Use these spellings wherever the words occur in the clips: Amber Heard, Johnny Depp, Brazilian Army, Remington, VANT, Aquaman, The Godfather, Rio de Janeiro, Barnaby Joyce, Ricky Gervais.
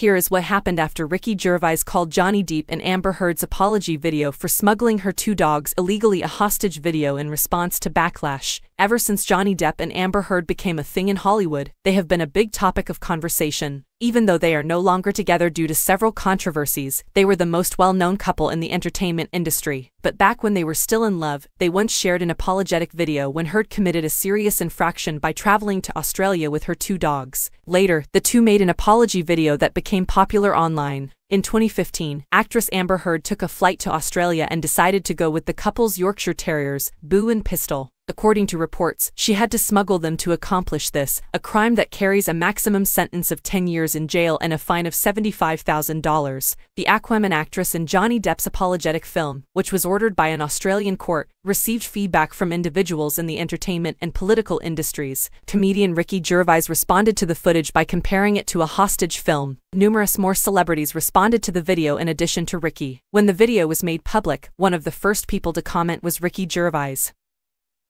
Here is what happened after Ricky Gervais called Johnny Depp and Amber Heard's apology video for smuggling her two dogs illegally a hostage video in response to backlash. Ever since Johnny Depp and Amber Heard became a thing in Hollywood, they have been a big topic of conversation. Even though they are no longer together due to several controversies, they were the most well-known couple in the entertainment industry. But back when they were still in love, they once shared an apologetic video when Heard committed a serious infraction by traveling to Australia with her two dogs. Later, the two made an apology video that became popular online. In 2015, actress Amber Heard took a flight to Australia and decided to go with the couple's Yorkshire Terriers, Boo and Pistol. According to reports, she had to smuggle them to accomplish this, a crime that carries a maximum sentence of 10 years in jail and a fine of $75,000. The Aquaman actress in Johnny Depp's apologetic film, which was ordered by an Australian court, received feedback from individuals in the entertainment and political industries. Comedian Ricky Gervais responded to the footage by comparing it to a hostage film. Numerous more celebrities responded to the video in addition to Ricky. When the video was made public, one of the first people to comment was Ricky Gervais,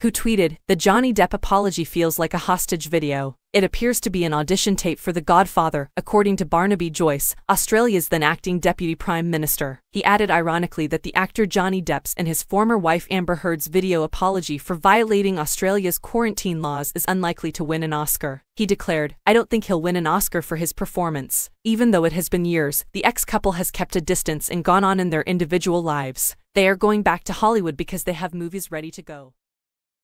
who tweeted, "The Johnny Depp apology feels like a hostage video. It appears to be an audition tape for The Godfather," according to Barnaby Joyce, Australia's then-acting Deputy Prime Minister. He added ironically that the actor Johnny Depp's and his former wife Amber Heard's video apology for violating Australia's quarantine laws is unlikely to win an Oscar. He declared, "I don't think he'll win an Oscar for his performance." Even though it has been years, the ex-couple has kept a distance and gone on in their individual lives. They are going back to Hollywood because they have movies ready to go.